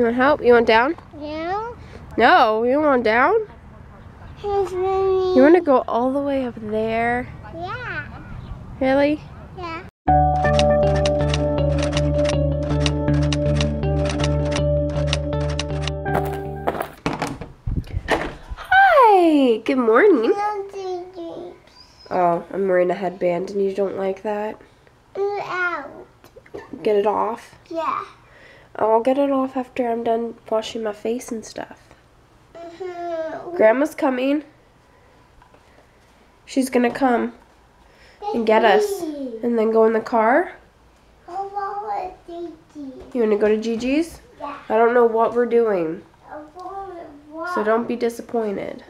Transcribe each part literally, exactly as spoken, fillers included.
You want help? You want down? Yeah. No, you want down? You want to go all the way up there? Yeah. Really? Yeah. Hi. Good morning. Oh, I'm wearing a headband and you don't like that? Get it out. Get it off? Yeah. I'll get it off after I'm done washing my face and stuff. Mm-hmm. Grandma's coming. She's gonna come and get us and then go in the car. You wanna go to Gigi's? Yeah. I don't know what we're doing. So don't be disappointed.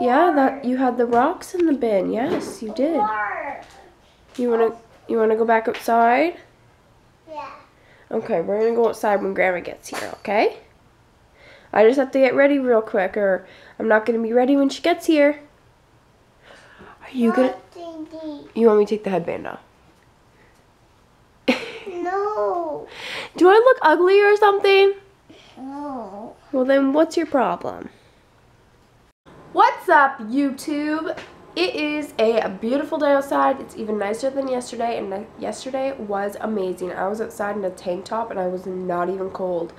Yeah, that you had the rocks in the bin. Yes, you did. You wanna you wanna go back outside? Yeah. Okay, we're gonna go outside when Grandma gets here, okay? I just have to get ready real quick or I'm not gonna be ready when she gets here. Are you gonna You want me to take the headband off? No. Do I look ugly or something? No. Well then what's your problem? What's up, YouTube? It is a beautiful day outside. It's even nicer than yesterday, and yesterday was amazing. I was outside in a tank top, and I was not even cold.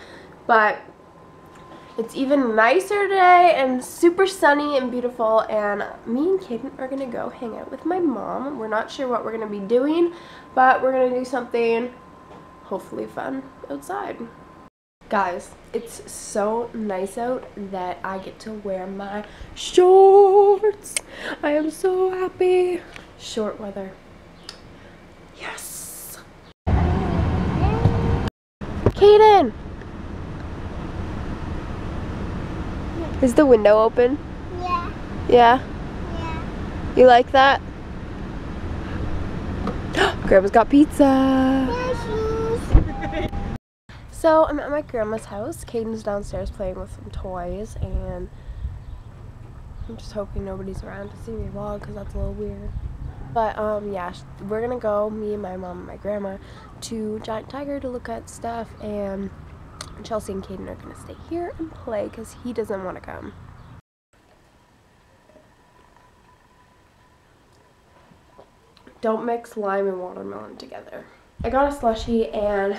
But it's even nicer today, and super sunny and beautiful, and me and Cayden are going to go hang out with my mom. We're not sure what we're going to be doing, but we're going to do something hopefully fun outside. Guys, it's so nice out that I get to wear my shorts. I am so happy. Short weather. Yes. Cayden! Is the window open? Yeah. Yeah? Yeah. You like that? Grandma's got pizza. So I'm at my grandma's house. Cayden's downstairs playing with some toys, and I'm just hoping nobody's around to see me vlog because that's a little weird. But um, yeah, we're gonna go, me and my mom and my grandma, to Giant Tiger to look at stuff, and Chelsea and Cayden are gonna stay here and play because he doesn't want to come. Don't mix lime and watermelon together. I got a slushie and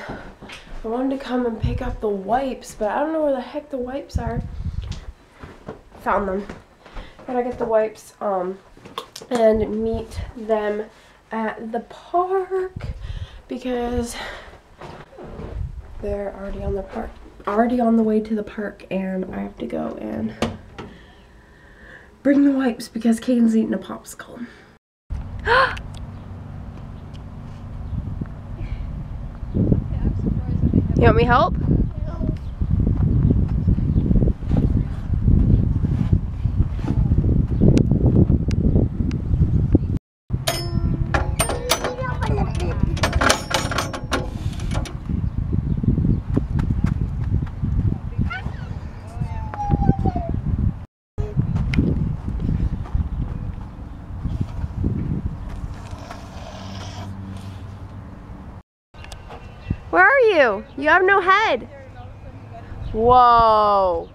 I wanted to come and pick up the wipes, but I don't know where the heck the wipes are. Found them. Gotta get the wipes um, and meet them at the park because they're already on the park, already on the way to the park, and I have to go and bring the wipes because Cayden's eating a popsicle. You want me help? No. Where are you? You have no head. Whoa.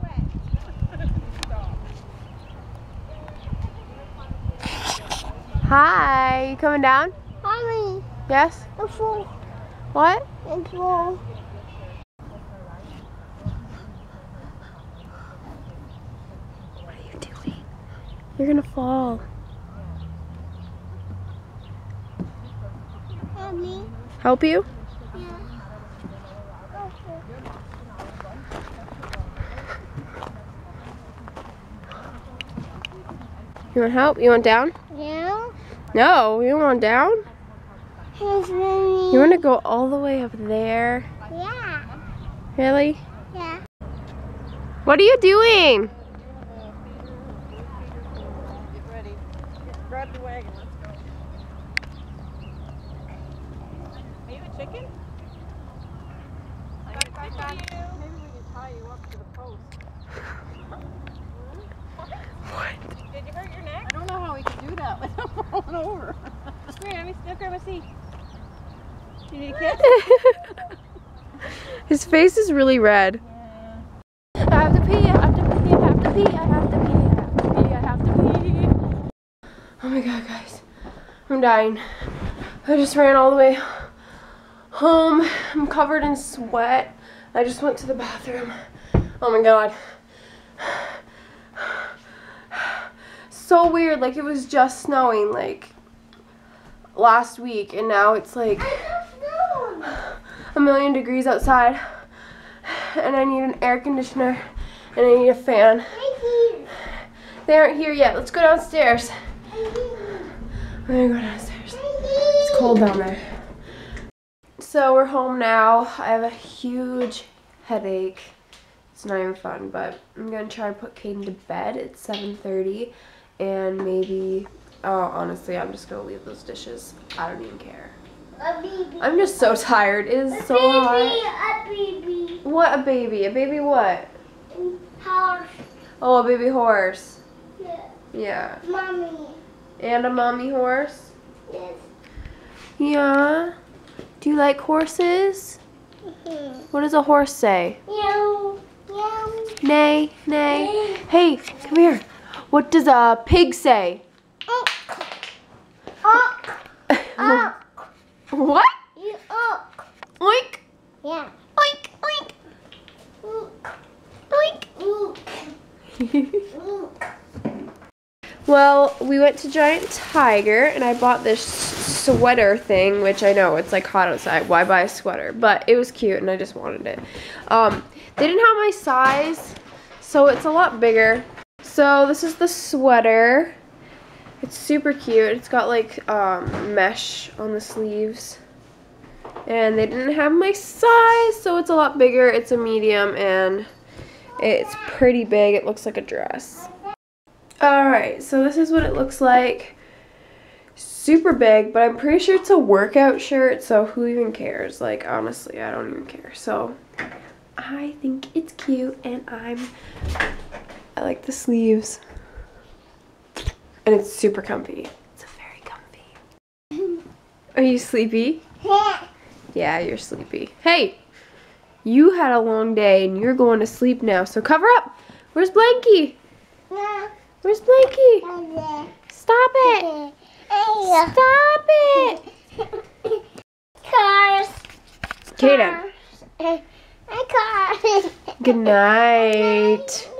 Hi, you coming down? Mommy. Yes? It's full. What? It's full. What are you doing? You're gonna fall. Help me. Help you? You want help? You want down? Yeah. No, you want down? You want to go all the way up there? Yeah. Really? Yeah. What are you doing? Get ready. Grab the wagon. Let's go. Are you a chicken? I can tie you. Maybe we can tie you up to the post. What? Did you hurt your neck? I don't know how we could do that without falling over. Come here, let me, let me see. You need a kiss? His face is really red. Yeah. I have to pee, I have to pee, I have to pee, I have to pee, I have to pee, I have to pee. Oh my god, guys. I'm dying. I just ran all the way home. I'm covered in sweat. I just went to the bathroom. Oh my god. So weird, like it was just snowing like last week and now it's like a million degrees outside and I need an air conditioner and I need a fan. They aren't here yet. Let's go downstairs. We're gonna go downstairs. It's cold down there. So we're home now. I have a huge headache. It's not even fun, but I'm gonna try to put Cayden to bed. It's seven thirty and maybe, oh honestly, I'm just gonna leave those dishes. I don't even care. I'm just so tired. It is a so baby, hot. A baby. What a baby? A baby what? Horse. Oh, a baby horse. Yeah. Yeah. Mommy. And a mommy horse? Yes. Yeah. Do you like horses? Mm-hmm. What does a horse say? Meow. Meow. Nay. Nay. Hey, come here. What does a pig say? Oak. Oak. Oak. What? You oink. Oink? Yeah. Oink, oink. Oink. Oink. Oink. Well, we went to Giant Tiger, and I bought this sweater thing, which I know, it's like hot outside. Why buy a sweater? But it was cute, and I just wanted it. Um, they didn't have my size, so it's a lot bigger. So this is the sweater. It's super cute. It's got like um, mesh on the sleeves. And they didn't have my size, so it's a lot bigger. It's a medium and it's pretty big. It looks like a dress. Alright, so this is what it looks like. Super big, but I'm pretty sure it's a workout shirt, so who even cares? Like, honestly, I don't even care. So, I think it's cute and I'm... I like the sleeves. And it's super comfy. It's very comfy. Are you sleepy? Yeah. Yeah, you're sleepy. Hey, you had a long day and you're going to sleep now, so cover up. Where's Blanky? Yeah. Where's Blanky? Yeah. Stop it. Yeah. Stop it. Cars. Cayden. Cars. Good night.